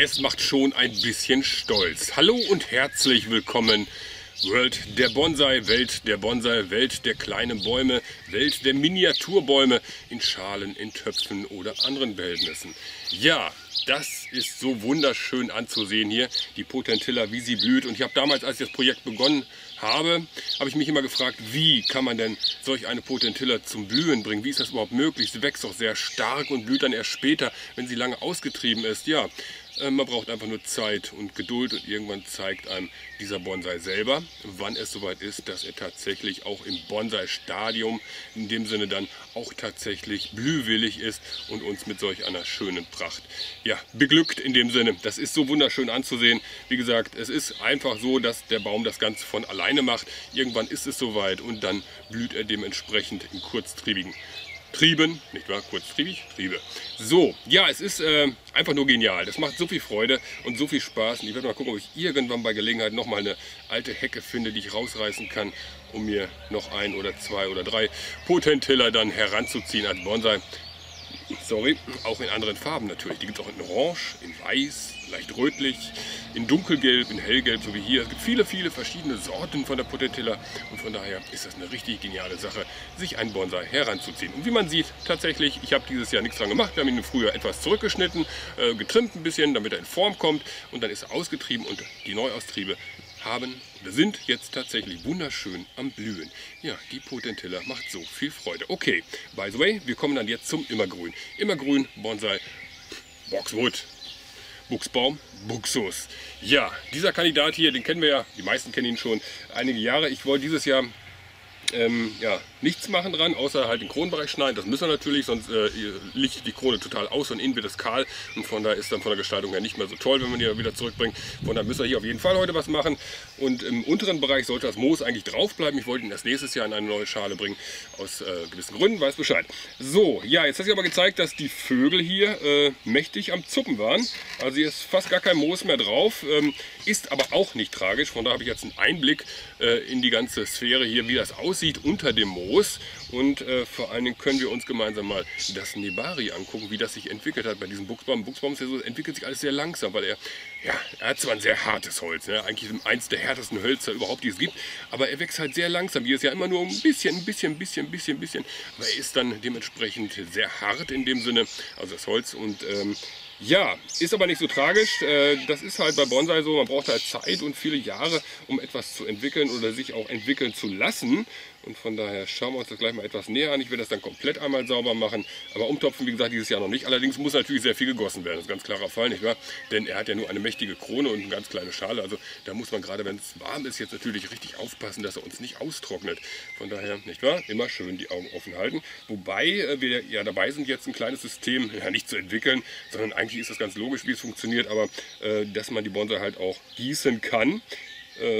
Es macht schon ein bisschen stolz. Hallo und herzlich willkommen. Welt der Bonsai, Welt der Bonsai, Welt der kleinen Bäume, Welt der Miniaturbäume in Schalen, in Töpfen oder anderen Behältnissen. Ja, das ist so wunderschön anzusehen hier, die Potentilla, wie sie blüht. Und ich habe damals, als ich das Projekt begonnen habe, habe ich mich immer gefragt, wie kann man denn solch eine Potentilla zum Blühen bringen? Wie ist das überhaupt möglich? Sie wächst auch sehr stark und blüht dann erst später, wenn sie lange ausgetrieben ist. Ja, man braucht einfach nur Zeit und Geduld und irgendwann zeigt einem dieser Bonsai selber, wann es soweit ist, dass er tatsächlich auch im Bonsai-Stadium in dem Sinne dann auch tatsächlich blühwillig ist und uns mit solch einer schönen Pracht, ja, beglückt in dem Sinne. Das ist so wunderschön anzusehen. Wie gesagt, es ist einfach so, dass der Baum das Ganze von alleine macht. Irgendwann ist es soweit und dann blüht er dementsprechend in kurztriebigen Trieben, nicht wahr? Kurztriebig? Triebe. So, ja, es ist einfach nur genial. Das macht so viel Freude und so viel Spaß. Und ich werde mal gucken, ob ich irgendwann bei Gelegenheit nochmal eine alte Hecke finde, die ich rausreißen kann, um mir noch ein oder zwei oder drei Potentilla dann heranzuziehen als Bonsai. Sorry, auch in anderen Farben natürlich. Die gibt es auch in Orange, in Weiß, leicht rötlich, in Dunkelgelb, in Hellgelb, so wie hier. Es gibt viele, viele verschiedene Sorten von der Potentilla und von daher ist das eine richtig geniale Sache, sich einen Bonsai heranzuziehen. Und wie man sieht, tatsächlich, ich habe dieses Jahr nichts dran gemacht. Wir haben ihn im Frühjahr etwas zurückgeschnitten, getrimmt ein bisschen, damit er in Form kommt und dann ist er ausgetrieben und die Neuaustriebe haben oder sind jetzt tatsächlich wunderschön am Blühen. Ja, die Potentilla macht so viel Freude. Okay, by the way, wir kommen dann jetzt zum Immergrün. Immergrün, Bonsai, Boxwood, Buxbaum, Buxus. Ja, dieser Kandidat hier, den kennen wir ja, die meisten kennen ihn schon einige Jahre. Ich wollte dieses Jahr ja, nichts machen dran, außer halt den Kronenbereich schneiden. Das müssen wir natürlich, sonst lichtet die Krone total aus und innen wird es kahl. Und von daher ist dann von der Gestaltung her nicht mehr so toll, wenn man die wieder zurückbringt. Von daher müssen wir hier auf jeden Fall heute was machen. Und im unteren Bereich sollte das Moos eigentlich drauf bleiben. Ich wollte ihn erst nächstes Jahr in eine neue Schale bringen. Aus gewissen Gründen, weiß Bescheid. So, ja, jetzt hat sich aber gezeigt, dass die Vögel hier mächtig am Zuppen waren. Also hier ist fast gar kein Moos mehr drauf. Ist aber auch nicht tragisch. Von daher habe ich jetzt einen Einblick in die ganze Sphäre hier, wie das aussieht. Sieht unter dem Moos und vor allen Dingen können wir uns gemeinsam mal das Nebari angucken, wie das sich entwickelt hat bei diesem Buxbaum. Buxbaum ist ja so, entwickelt sich alles sehr langsam, weil er hat zwar ein sehr hartes Holz, ne? Eigentlich eins der härtesten Hölzer überhaupt, die es gibt, aber er wächst halt sehr langsam. Hier ist ja immer nur ein bisschen, aber er ist dann dementsprechend sehr hart in dem Sinne, also das Holz und ja, ist aber nicht so tragisch. Das ist halt bei Bonsai so, man braucht halt Zeit und viele Jahre, um etwas zu entwickeln oder sich auch entwickeln zu lassen. Und von daher schauen wir uns das gleich mal etwas näher an. Ich werde das dann komplett einmal sauber machen. Aber umtopfen, wie gesagt, dieses Jahr noch nicht. Allerdings muss natürlich sehr viel gegossen werden. Das ist ein ganz klarer Fall, nicht wahr? Denn er hat ja nur eine mächtige Krone und eine ganz kleine Schale. Also da muss man gerade, wenn es warm ist, jetzt natürlich richtig aufpassen, dass er uns nicht austrocknet. Von daher, nicht wahr? Immer schön die Augen offen halten. Wobei wir ja dabei sind, jetzt ein kleines System ja nicht zu entwickeln, sondern eigentlich ist das ganz logisch, wie es funktioniert. Aber dass man die Bonsai halt auch gießen kann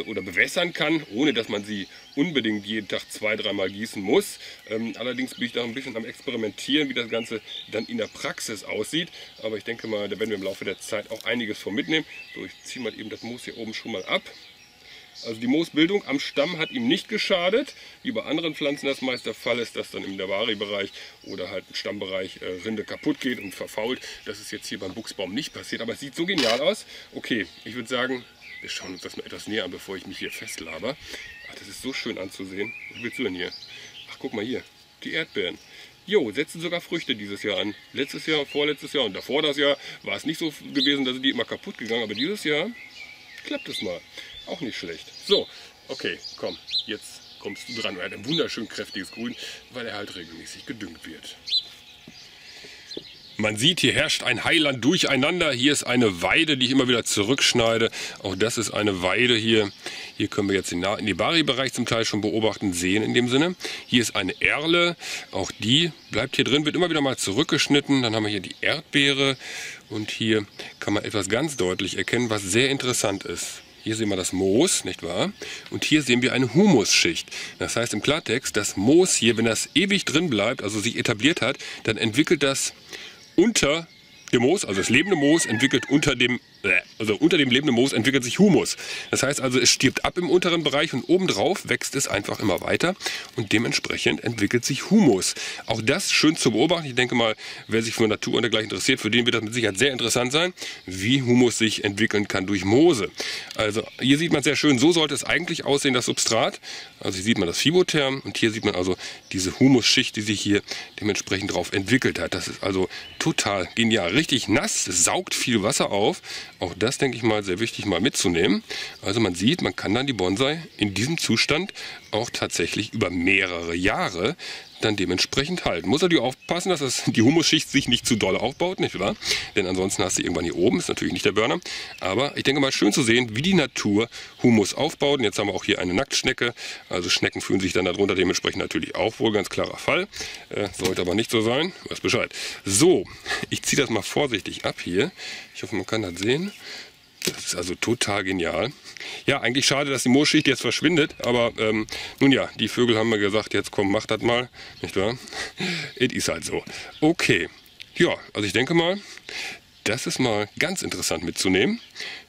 oder bewässern kann, ohne dass man sie unbedingt jeden Tag 2-3 Mal gießen muss. Allerdings bin ich da ein bisschen am Experimentieren, wie das Ganze dann in der Praxis aussieht. Aber ich denke mal, da werden wir im Laufe der Zeit auch einiges von mitnehmen. So, ich ziehe mal eben das Moos hier oben schon mal ab. Also die Moosbildung am Stamm hat ihm nicht geschadet, wie bei anderen Pflanzen das meist der Fall ist, dass dann im Nebari-Bereich oder halt im Stammbereich Rinde kaputt geht und verfault. Das ist jetzt hier beim Buchsbaum nicht passiert, aber es sieht so genial aus. Okay, ich würde sagen, wir schauen uns das mal etwas näher an, bevor ich mich hier festlaber. Ach, das ist so schön anzusehen. Was willst du denn hier? Ach, guck mal hier, die Erdbeeren. Jo, setzen sogar Früchte dieses Jahr an. Letztes Jahr, vorletztes Jahr und davor das Jahr war es nicht so gewesen, da sind die immer kaputt gegangen. Aber dieses Jahr klappt es mal. Auch nicht schlecht. So, okay, komm, jetzt kommst du dran. Er hat ein wunderschön kräftiges Grün, weil er halt regelmäßig gedüngt wird. Man sieht, hier herrscht ein Heiland durcheinander. Hier ist eine Weide, die ich immer wieder zurückschneide. Auch das ist eine Weide hier. Hier können wir jetzt den Nebari-Bereich zum Teil schon beobachten, sehen in dem Sinne. Hier ist eine Erle. Auch die bleibt hier drin, wird immer wieder mal zurückgeschnitten. Dann haben wir hier die Erdbeere. Und hier kann man etwas ganz deutlich erkennen, was sehr interessant ist. Hier sehen wir das Moos, nicht wahr? Und hier sehen wir eine Humusschicht. Das heißt im Klartext, das Moos hier, wenn das ewig drin bleibt, also sich etabliert hat, dann entwickelt das unter dem Moos, also das lebende Moos entwickelt unter dem Also unter dem lebenden Moos entwickelt sich Humus. Das heißt also, es stirbt ab im unteren Bereich und obendrauf wächst es einfach immer weiter und dementsprechend entwickelt sich Humus. Auch das schön zu beobachten. Ich denke mal, wer sich für Natur und dergleichen interessiert, für den wird das mit Sicherheit sehr interessant sein, wie Humus sich entwickeln kann durch Moose. Also hier sieht man sehr schön, so sollte es eigentlich aussehen, das Substrat. Also hier sieht man das Fibotherm und hier sieht man also diese Humusschicht, die sich hier dementsprechend drauf entwickelt hat. Das ist also total genial. Richtig nass, es saugt viel Wasser auf. Auch das, denke ich mal, sehr wichtig mal mitzunehmen. Also man sieht, man kann dann die Bonsai in diesem Zustand auch tatsächlich über mehrere Jahre dann dementsprechend halten. Muss natürlich aufpassen, dass die Humusschicht sich nicht zu doll aufbaut, nicht wahr? Denn ansonsten hast du irgendwann hier oben, ist natürlich nicht der Burner. Aber ich denke mal, schön zu sehen, wie die Natur Humus aufbaut. Und jetzt haben wir auch hier eine Nacktschnecke. Also Schnecken fühlen sich dann darunter dementsprechend natürlich auch wohl, ganz klarer Fall. Sollte aber nicht so sein, weiß Bescheid. So, ich ziehe das mal vorsichtig ab hier. Ich hoffe, man kann das sehen. Das ist also total genial. Ja, eigentlich schade, dass die Moosschicht jetzt verschwindet, aber nun ja, die Vögel haben mir gesagt, jetzt komm, mach das mal, nicht wahr? Es ist halt so. Okay, ja, also ich denke mal, das ist mal ganz interessant mitzunehmen,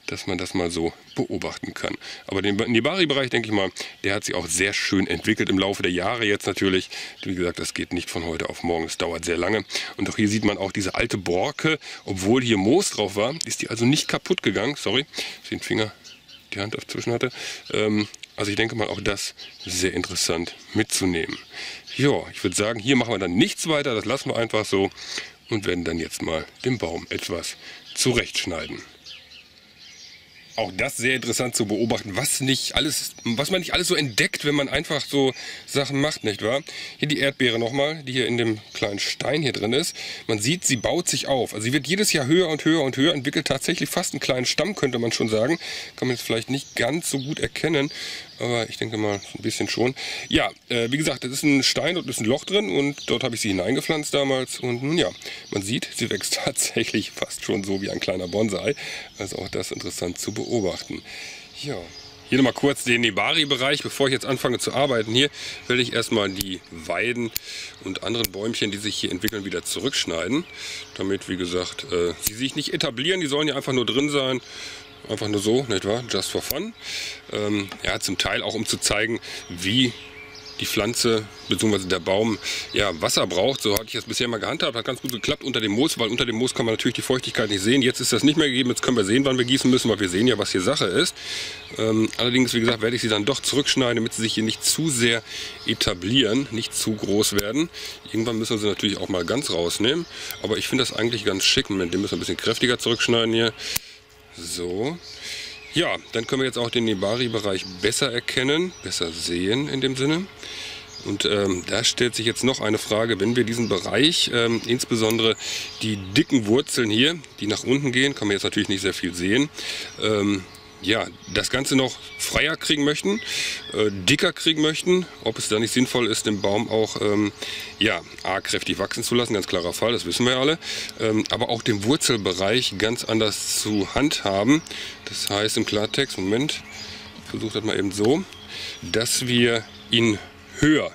dass man das mal so beobachten kann. Aber den Nebari-Bereich, denke ich mal, der hat sich auch sehr schön entwickelt im Laufe der Jahre jetzt natürlich. Wie gesagt, das geht nicht von heute auf morgen, es dauert sehr lange. Und auch hier sieht man auch diese alte Borke, obwohl hier Moos drauf war, ist die also nicht kaputt gegangen. Sorry, dass ich den Finger, die Hand dazwischen hatte. Also ich denke mal, auch das sehr interessant mitzunehmen. Ja, ich würde sagen, hier machen wir dann nichts weiter, das lassen wir einfach so und werden dann jetzt mal den Baum etwas zurechtschneiden. Auch das sehr interessant zu beobachten, was man nicht alles so entdeckt, wenn man einfach so Sachen macht, nicht wahr? Hier die Erdbeere nochmal, die hier in dem kleinen Stein hier drin ist. Man sieht, sie baut sich auf. Also sie wird jedes Jahr höher und höher und höher, entwickelt tatsächlich fast einen kleinen Stamm, könnte man schon sagen. Kann man jetzt vielleicht nicht ganz so gut erkennen, aber ich denke mal ein bisschen schon. Ja, wie gesagt, das ist ein Stein, dort ist ein Loch drin und dort habe ich sie hineingepflanzt damals. Und nun ja, man sieht, sie wächst tatsächlich fast schon so wie ein kleiner Bonsai. Also auch das interessant zu beobachten. Ja. Hier nochmal kurz den Nebari-Bereich. Bevor ich jetzt anfange zu arbeiten hier, werde ich erstmal die Weiden und anderen Bäumchen, die sich hier entwickeln, wieder zurückschneiden. Damit, wie gesagt, sie sich nicht etablieren. Die sollen ja einfach nur drin sein. Einfach nur so, nicht wahr? Just for fun. Ja, zum Teil auch, um zu zeigen, wie die Pflanze bzw. der Baum ja, Wasser braucht. So hatte ich das bisher mal gehandhabt. Hat ganz gut geklappt unter dem Moos, weil unter dem Moos kann man natürlich die Feuchtigkeit nicht sehen. Jetzt ist das nicht mehr gegeben. Jetzt können wir sehen, wann wir gießen müssen, weil wir sehen ja, was hier Sache ist. Allerdings, wie gesagt, werde ich sie dann doch zurückschneiden, damit sie sich hier nicht zu sehr etablieren, nicht zu groß werden. Irgendwann müssen wir sie natürlich auch mal ganz rausnehmen. Aber ich finde das eigentlich ganz schick. Mit dem müssen wir ein bisschen kräftiger zurückschneiden hier. So. Ja, dann können wir jetzt auch den Nebari-Bereich besser erkennen, besser sehen in dem Sinne. Und da stellt sich jetzt noch eine Frage, wenn wir diesen Bereich, insbesondere die dicken Wurzeln hier, die nach unten gehen, kann man jetzt natürlich nicht sehr viel sehen, ja, das Ganze noch freier kriegen möchten, dicker kriegen möchten, ob es da nicht sinnvoll ist, den Baum auch ja, kräftig wachsen zu lassen, ganz klarer Fall, das wissen wir ja alle, aber auch den Wurzelbereich ganz anders zu handhaben. Das heißt im Klartext, Moment, ich versuche das mal eben so, dass wir ihn höher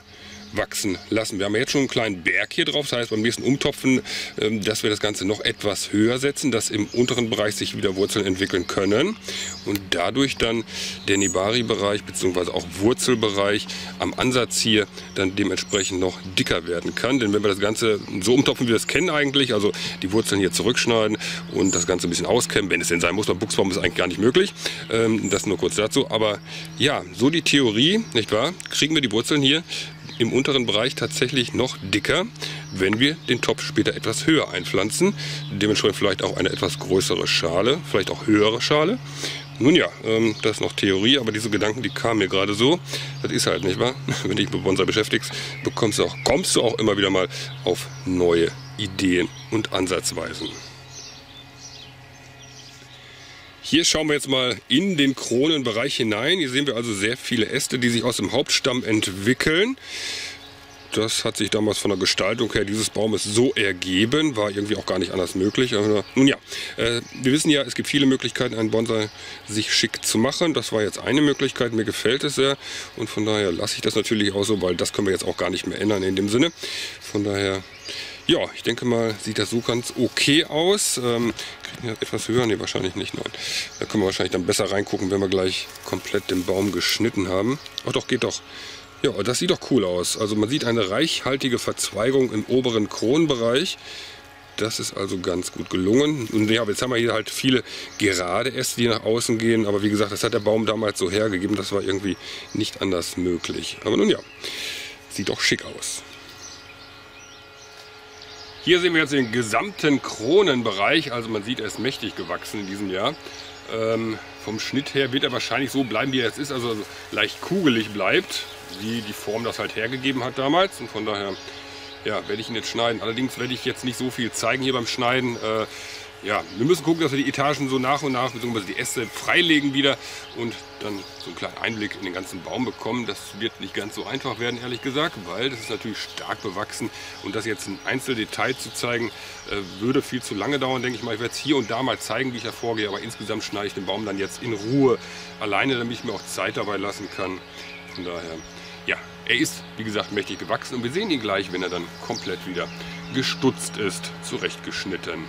wachsen lassen. Wir haben jetzt schon einen kleinen Berg hier drauf, das heißt beim nächsten Umtopfen, dass wir das Ganze noch etwas höher setzen, dass im unteren Bereich sich wieder Wurzeln entwickeln können und dadurch dann der Nebari-Bereich bzw. auch Wurzelbereich am Ansatz hier dann dementsprechend noch dicker werden kann. Denn wenn wir das Ganze so umtopfen, wie wir das kennen eigentlich, also die Wurzeln hier zurückschneiden und das Ganze ein bisschen auskämmen, wenn es denn sein muss, beim Buxbaum ist eigentlich gar nicht möglich, das nur kurz dazu, aber ja, so die Theorie, nicht wahr, kriegen wir die Wurzeln hier im unteren Bereich tatsächlich noch dicker, wenn wir den Topf später etwas höher einpflanzen. Dementsprechend vielleicht auch eine etwas größere Schale, vielleicht auch höhere Schale. Nun ja, das ist noch Theorie, aber diese Gedanken, die kamen mir gerade so. Das ist halt nicht wahr. Wenn dich mit Bonsai beschäftigst, kommst du auch immer wieder mal auf neue Ideen und Ansatzweisen. Hier schauen wir jetzt mal in den Kronenbereich hinein. Hier sehen wir also sehr viele Äste, die sich aus dem Hauptstamm entwickeln. Das hat sich damals von der Gestaltung her dieses Baumes so ergeben, war irgendwie auch gar nicht anders möglich. Aber nun ja, wir wissen ja, es gibt viele Möglichkeiten, einen Bonsai sich schick zu machen. Das war jetzt eine Möglichkeit, mir gefällt es sehr und von daher lasse ich das natürlich auch so, weil das können wir jetzt auch gar nicht mehr ändern in dem Sinne. Von daher, Ja, ich denke mal, sieht das so ganz okay aus. Kriegen wir etwas höher? Ne, wahrscheinlich nicht. Nein. Da können wir wahrscheinlich dann besser reingucken, wenn wir gleich komplett den Baum geschnitten haben. Ach doch, geht doch. Ja, das sieht doch cool aus. Also man sieht eine reichhaltige Verzweigung im oberen Kronenbereich. Das ist also ganz gut gelungen. Und ja, jetzt haben wir hier halt viele gerade Äste, die nach außen gehen. Aber wie gesagt, das hat der Baum damals so hergegeben. Das war irgendwie nicht anders möglich. Aber nun ja, sieht doch schick aus. Hier sehen wir jetzt den gesamten Kronenbereich. Also man sieht, er ist mächtig gewachsen in diesem Jahr. Vom Schnitt her wird er wahrscheinlich so bleiben, wie er jetzt ist. Also leicht kugelig bleibt, wie die Form das halt hergegeben hat damals. Und von daher... ja, werde ich ihn jetzt schneiden. Allerdings werde ich jetzt nicht so viel zeigen hier beim Schneiden. Ja, wir müssen gucken, dass wir die Etagen so nach und nach, beziehungsweise die Äste freilegen wieder und dann so einen kleinen Einblick in den ganzen Baum bekommen. Das wird nicht ganz so einfach werden, ehrlich gesagt, weil das ist natürlich stark bewachsen und das jetzt ein Einzeldetail zu zeigen, würde viel zu lange dauern, denke ich mal. Ich werde es hier und da mal zeigen, wie ich da vorgehe, aber insgesamt schneide ich den Baum dann jetzt in Ruhe alleine, damit ich mir auch Zeit dabei lassen kann. Von daher, ja. Er ist, wie gesagt, mächtig gewachsen und wir sehen ihn gleich, wenn er dann komplett wieder gestutzt ist, zurechtgeschnitten.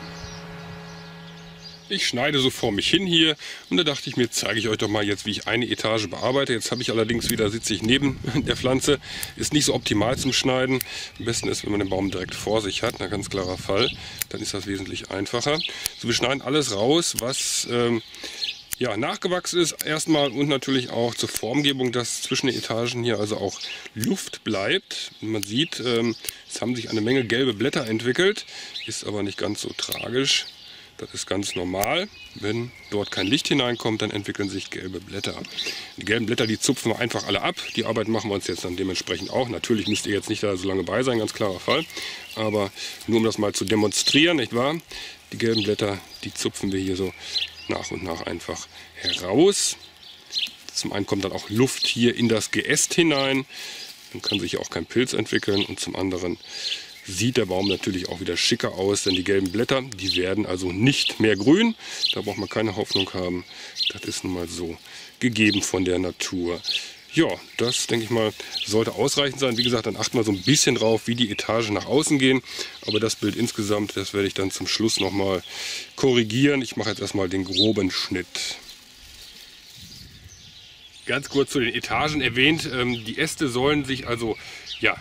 Ich schneide so vor mich hin hier und da dachte ich mir, zeige ich euch doch mal jetzt, wie ich eine Etage bearbeite. Jetzt habe ich allerdings wieder, sitze ich neben der Pflanze, ist nicht so optimal zum Schneiden. Am besten ist, wenn man den Baum direkt vor sich hat, ein ganz klarer Fall, dann ist das wesentlich einfacher. So, wir schneiden alles raus, was... ja, nachgewachsen ist erstmal und natürlich auch zur Formgebung, dass zwischen den Etagen hier also auch Luft bleibt. Man sieht, es haben sich eine Menge gelbe Blätter entwickelt, ist aber nicht ganz so tragisch. Das ist ganz normal. Wenn dort kein Licht hineinkommt, dann entwickeln sich gelbe Blätter. Die gelben Blätter, die zupfen wir einfach alle ab. Die Arbeit machen wir uns jetzt dann dementsprechend auch. Natürlich müsst ihr jetzt nicht da so lange bei sein, ganz klarer Fall. Aber nur um das mal zu demonstrieren, nicht wahr? Die gelben Blätter, die zupfen wir hier so nach und nach einfach heraus. Zum einen kommt dann auch Luft hier in das Geäst hinein. Dann kann sich auch kein Pilz entwickeln. Und zum anderen sieht der Baum natürlich auch wieder schicker aus, denn die gelben Blätter, die werden also nicht mehr grün. Da braucht man keine Hoffnung haben. Das ist nun mal so gegeben von der Natur. Ja, das denke ich mal sollte ausreichend sein. Wie gesagt, dann achten wir so ein bisschen drauf, wie die Etagen nach außen gehen. Aber das Bild insgesamt, das werde ich dann zum Schluss nochmal korrigieren. Ich mache jetzt erstmal den groben Schnitt. Ganz kurz zu den Etagen erwähnt. Die Äste sollen sich also, ja,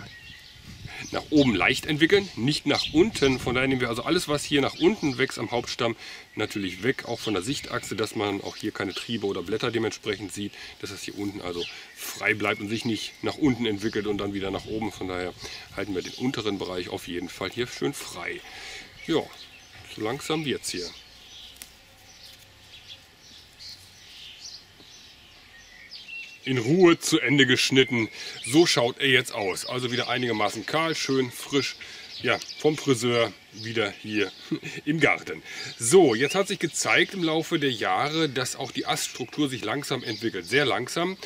nach oben leicht entwickeln, nicht nach unten. Von daher nehmen wir also alles, was hier nach unten wächst am Hauptstamm, natürlich weg, auch von der Sichtachse, dass man auch hier keine Triebe oder Blätter dementsprechend sieht, dass das hier unten also frei bleibt und sich nicht nach unten entwickelt und dann wieder nach oben. Von daher halten wir den unteren Bereich auf jeden Fall hier schön frei. Ja, so langsam wird's hier. In Ruhe zu Ende geschnitten. So schaut er jetzt aus. Also wieder einigermaßen kahl, schön, frisch. Ja, vom Friseur wieder hier im Garten. So, jetzt hat sich gezeigt im Laufe der Jahre, dass auch die Aststruktur sich langsam entwickelt. Sehr langsam.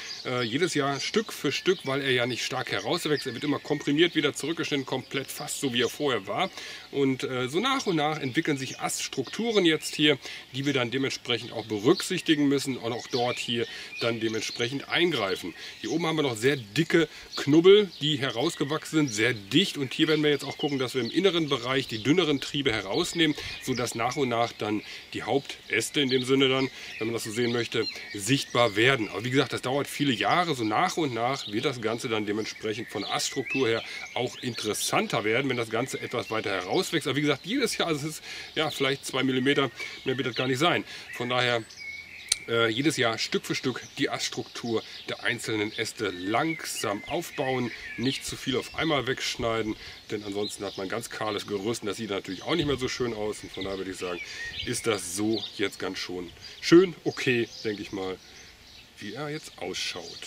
Jedes Jahr Stück für Stück, weil er ja nicht stark herauswächst. Er wird immer komprimiert, wieder zurückgeschnitten, komplett fast so, wie er vorher war. Und so nach und nach entwickeln sich Aststrukturen jetzt hier, die wir dann dementsprechend auch berücksichtigen müssen und auch dort hier dann dementsprechend eingreifen. Hier oben haben wir noch sehr dicke Knubbel, die herausgewachsen sind, sehr dicht. Und hier werden wir jetzt auch gucken, dass wir im inneren Bereich die dünneren Triebe herausnehmen, sodass nach und nach dann die Hauptäste in dem Sinne dann, wenn man das so sehen möchte, sichtbar werden. Aber wie gesagt, das dauert viele Jahre. So nach und nach wird das Ganze dann dementsprechend von der Aststruktur her auch interessanter werden, wenn das Ganze etwas weiter herauswächst. Aber wie gesagt, jedes Jahr, also es ist ja vielleicht 2 mm, mehr wird das gar nicht sein. Von daher... jedes Jahr Stück für Stück die Aststruktur der einzelnen Äste langsam aufbauen, nicht zu viel auf einmal wegschneiden, denn ansonsten hat man ein ganz kahles Gerüst und das sieht natürlich auch nicht mehr so schön aus. Und von daher würde ich sagen, ist das so jetzt ganz schon schön okay, denke ich mal, wie er jetzt ausschaut.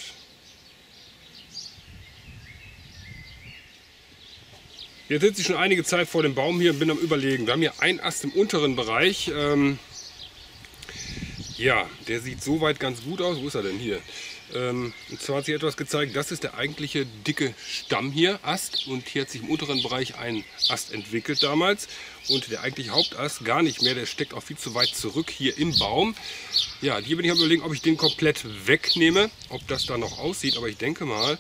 Jetzt sitze ich schon einige Zeit vor dem Baum hier und bin am Überlegen. Wir haben hier einen Ast im unteren Bereich. Ja, der sieht soweit ganz gut aus. Wo ist er denn hier? Und zwar hat sich etwas gezeigt, das ist der eigentliche dicke Stamm hier, Ast. Und hier hat sich im unteren Bereich ein Ast entwickelt damals. Und der eigentliche Hauptast gar nicht mehr, der steckt auch viel zu weit zurück hier im Baum. Ja, hier bin ich am Überlegen, ob ich den komplett wegnehme, ob das da noch aussieht. Aber ich denke mal,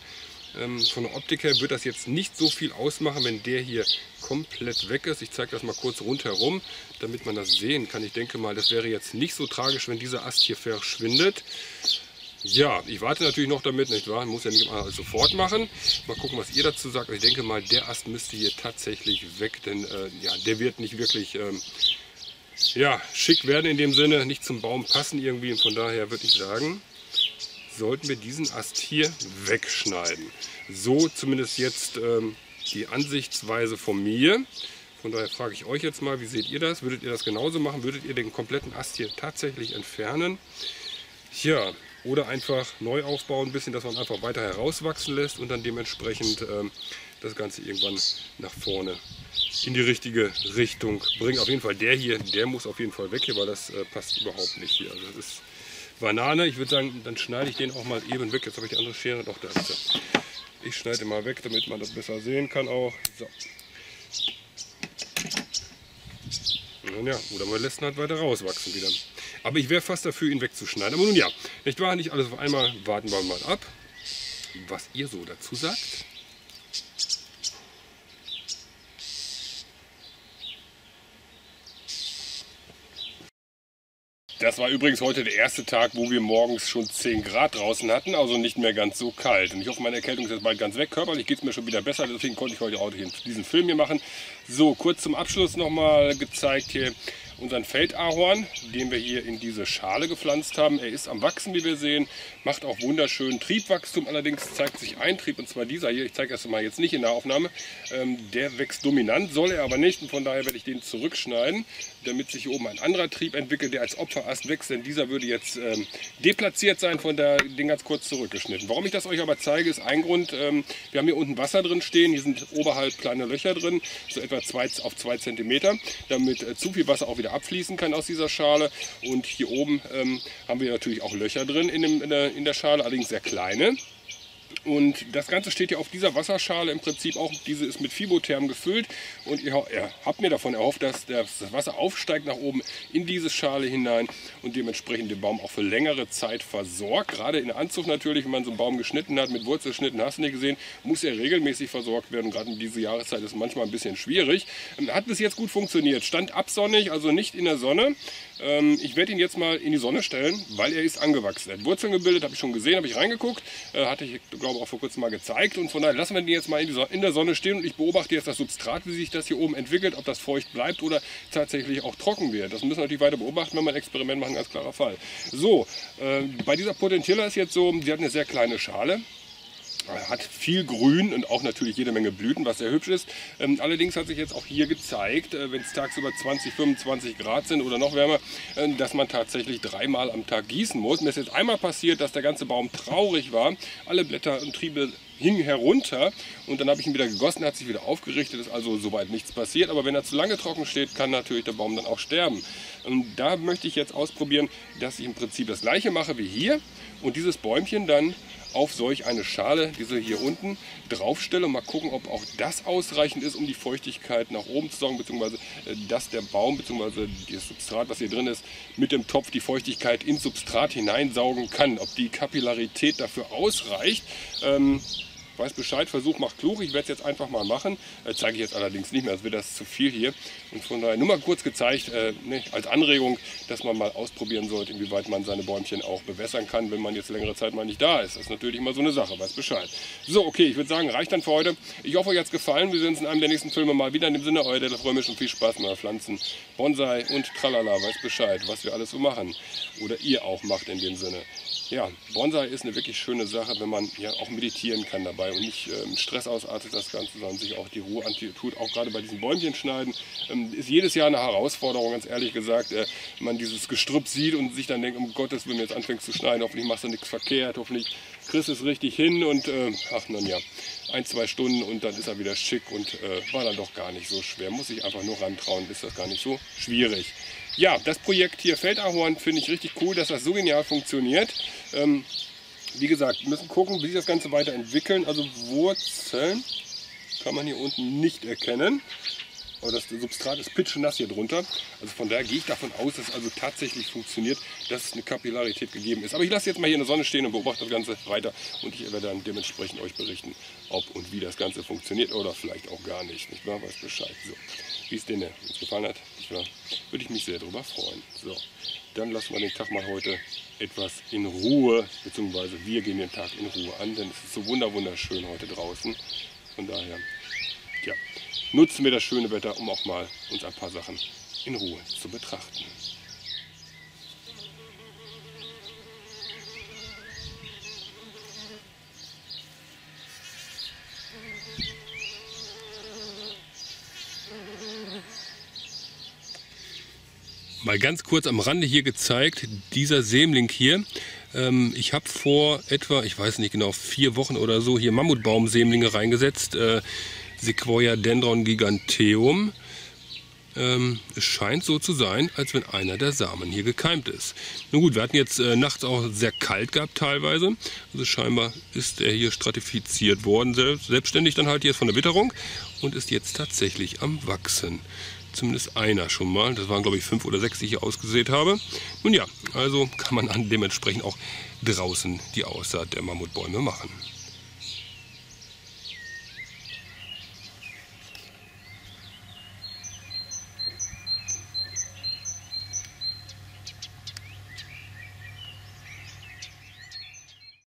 Von der Optik her wird das jetzt nicht so viel ausmachen, wenn der hier komplett weg ist. Ich zeige das mal kurz rundherum, damit man das sehen kann. Ich denke mal, das wäre jetzt nicht so tragisch, wenn dieser Ast hier verschwindet. Ja, ich warte natürlich noch damit, nicht wahr? Muss ja nicht mal sofort machen. Mal gucken, was ihr dazu sagt. Ich denke mal, der Ast müsste hier tatsächlich weg, denn ja, der wird nicht wirklich ja, schick werden in dem Sinne, nicht zum Baum passen irgendwie. Und von daher würde ich sagen, sollten wir diesen Ast hier wegschneiden. So zumindest jetzt die Ansichtsweise von mir. Von daher frage ich euch jetzt mal, wie seht ihr das? Würdet ihr das genauso machen? Würdet ihr den kompletten Ast hier tatsächlich entfernen? Tja, oder einfach neu aufbauen, ein bisschen, dass man einfach weiter herauswachsen lässt und dann dementsprechend das Ganze irgendwann nach vorne in die richtige Richtung bringen. Auf jeden Fall der hier, der muss auf jeden Fall weg hier, weil das passt überhaupt nicht hier. Also das ist Banane. Ich würde sagen, dann schneide ich den auch mal eben weg. Jetzt habe ich die andere Schere noch da. Ich schneide mal weg, damit man das besser sehen kann auch. So. Ja, oder man lässt ihn halt weiter rauswachsen wieder. Aber ich wäre fast dafür, ihn wegzuschneiden. Aber nun ja, nicht wahr? Nicht alles auf einmal. Warten wir mal ab, was ihr so dazu sagt. Das war übrigens heute der erste Tag, wo wir morgens schon 10 Grad draußen hatten, also nicht mehr ganz so kalt. Und ich hoffe, meine Erkältung ist jetzt bald ganz weg. Körperlich geht es mir schon wieder besser, deswegen konnte ich heute auch diesen Film hier machen. So, kurz zum Abschluss nochmal gezeigt hier unseren Feldahorn, den wir hier in diese Schale gepflanzt haben. Er ist am Wachsen, wie wir sehen, macht auch wunderschön Triebwachstum. Allerdings zeigt sich ein Trieb, und zwar dieser hier. Ich zeige das mal jetzt nicht in der Aufnahme. Der wächst dominant, soll er aber nicht. Und von daher werde ich den zurückschneiden, damit sich hier oben ein anderer Trieb entwickelt, der als Opfer wächst, denn dieser würde jetzt deplatziert sein, von der den ganz kurz zurückgeschnitten. Warum ich das euch aber zeige, ist ein Grund, wir haben hier unten Wasser drin stehen, hier sind oberhalb kleine Löcher drin, so etwa auf 2 cm, damit zu viel Wasser auch wieder abfließen kann aus dieser Schale, und hier oben haben wir natürlich auch Löcher drin in der Schale, allerdings sehr kleine. Und das Ganze steht hier auf dieser Wasserschale im Prinzip auch. Diese ist mit Fibotherm gefüllt und ihr habt mir davon erhofft, dass das Wasser aufsteigt nach oben in diese Schale hinein und dementsprechend den Baum auch für längere Zeit versorgt. Gerade in Anzucht natürlich, wenn man so einen Baum geschnitten hat, mit Wurzelschnitten, hast du nicht gesehen, muss er regelmäßig versorgt werden. Gerade in dieser Jahreszeit ist es manchmal ein bisschen schwierig. Hat bis jetzt gut funktioniert. Stand absonnig, also nicht in der Sonne. Ich werde ihn jetzt mal in die Sonne stellen, weil er ist angewachsen. Er hat Wurzeln gebildet, habe ich schon gesehen, habe ich reingeguckt, hatte ich glaube auch vor kurzem mal gezeigt, und von daher lassen wir den jetzt mal in der Sonne stehen und ich beobachte jetzt das Substrat, wie sich das hier oben entwickelt, ob das feucht bleibt oder tatsächlich auch trocken wird. Das müssen wir natürlich weiter beobachten, wenn wir ein Experiment machen, ganz klarer Fall. So, bei dieser Potentilla ist jetzt so, sie hat eine sehr kleine Schale. Hat viel Grün und auch natürlich jede Menge Blüten, was sehr hübsch ist. Allerdings hat sich jetzt auch hier gezeigt, wenn es tagsüber 20, 25 Grad sind oder noch wärmer, dass man tatsächlich 3-mal am Tag gießen muss. Mir ist jetzt einmal passiert, dass der ganze Baum traurig war. Alle Blätter und Triebe hingen herunter und dann habe ich ihn wieder gegossen, hat sich wieder aufgerichtet, ist also soweit nichts passiert. Aber wenn er zu lange trocken steht, kann natürlich der Baum dann auch sterben. Und da möchte ich jetzt ausprobieren, dass ich im Prinzip das gleiche mache wie hier und dieses Bäumchen dann auf solch eine Schale, diese hier unten, draufstelle und mal gucken, ob auch das ausreichend ist, um die Feuchtigkeit nach oben zu sorgen, beziehungsweise dass der Baum, beziehungsweise das Substrat, was hier drin ist, mit dem Topf die Feuchtigkeit ins Substrat hineinsaugen kann, ob die Kapillarität dafür ausreicht. Weiß Bescheid, Versuch macht klug. Ich werde es jetzt einfach mal machen. Zeige ich jetzt allerdings nicht mehr, als wäre das zu viel hier. Und von daher nur mal kurz gezeigt, als Anregung, dass man mal ausprobieren sollte, inwieweit man seine Bäumchen auch bewässern kann, wenn man jetzt längere Zeit mal nicht da ist. Das ist natürlich immer so eine Sache, weiß Bescheid. So, okay, ich würde sagen, reicht dann für heute. Ich hoffe, euch hat es gefallen. Wir sehen uns in einem der nächsten Filme mal wieder. In dem Sinne, euer Frömisch und viel Spaß mit Pflanzen, Bonsai und Tralala, weiß Bescheid, was wir alles so machen. Oder ihr auch macht in dem Sinne. Ja, Bonsai ist eine wirklich schöne Sache, wenn man ja auch meditieren kann dabei und nicht Stress ausartet das Ganze, sondern sich auch die Ruhe antut. Auch gerade bei diesen Bäumchen schneiden ist jedes Jahr eine Herausforderung, ganz ehrlich gesagt. Wenn man dieses Gestrüpp sieht und sich dann denkt, um Gottes Willen, jetzt anfängst zu schneiden, hoffentlich machst du nichts verkehrt, hoffentlich kriegst du es richtig hin und ach nun ja, 1-2 Stunden und dann ist er wieder schick und war dann doch gar nicht so schwer. Muss ich einfach nur rantrauen, ist das gar nicht so schwierig. Ja, das Projekt hier Feldahorn finde ich richtig cool, dass das so genial funktioniert. Wie gesagt, müssen gucken, wie sich das Ganze weiterentwickeln. Also Wurzeln kann man hier unten nicht erkennen. aber das Substrat ist pitschenass hier drunter. Also von daher gehe ich davon aus, dass es also tatsächlich funktioniert, dass eine Kapillarität gegeben ist. Aber ich lasse jetzt mal hier in der Sonne stehen und beobachte das Ganze weiter. Und ich werde dann dementsprechend euch berichten, ob und wie das Ganze funktioniert oder vielleicht auch gar nicht. Nicht wahr? Weiß Bescheid. So. Wie es denen uns gefallen hat, nicht wahr? Würde ich mich sehr darüber freuen. So. Dann lassen wir den Tag mal heute etwas in Ruhe, beziehungsweise wir gehen den Tag in Ruhe an, denn es ist so wunderschön heute draußen. Von daher, ja, nutzen wir das schöne Wetter, um auch mal uns ein paar Sachen in Ruhe zu betrachten. Mal ganz kurz am Rande hier gezeigt, dieser Sämling hier. Ich habe vor etwa, ich weiß nicht genau, 4 Wochen oder so hier Mammutbaumsämlinge reingesetzt. Sequoia dendron giganteum. Es scheint so zu sein, als wenn einer der Samen hier gekeimt ist. Nun gut, wir hatten jetzt nachts auch sehr kalt gehabt teilweise. Also scheinbar ist er hier stratifiziert worden, selbstständig dann halt jetzt von der Witterung und ist jetzt tatsächlich am Wachsen. Zumindest einer schon mal. Das waren, glaube ich, 5 oder 6, die ich hier ausgesät habe. Nun ja, also kann man dementsprechend auch draußen die Aussaat der Mammutbäume machen.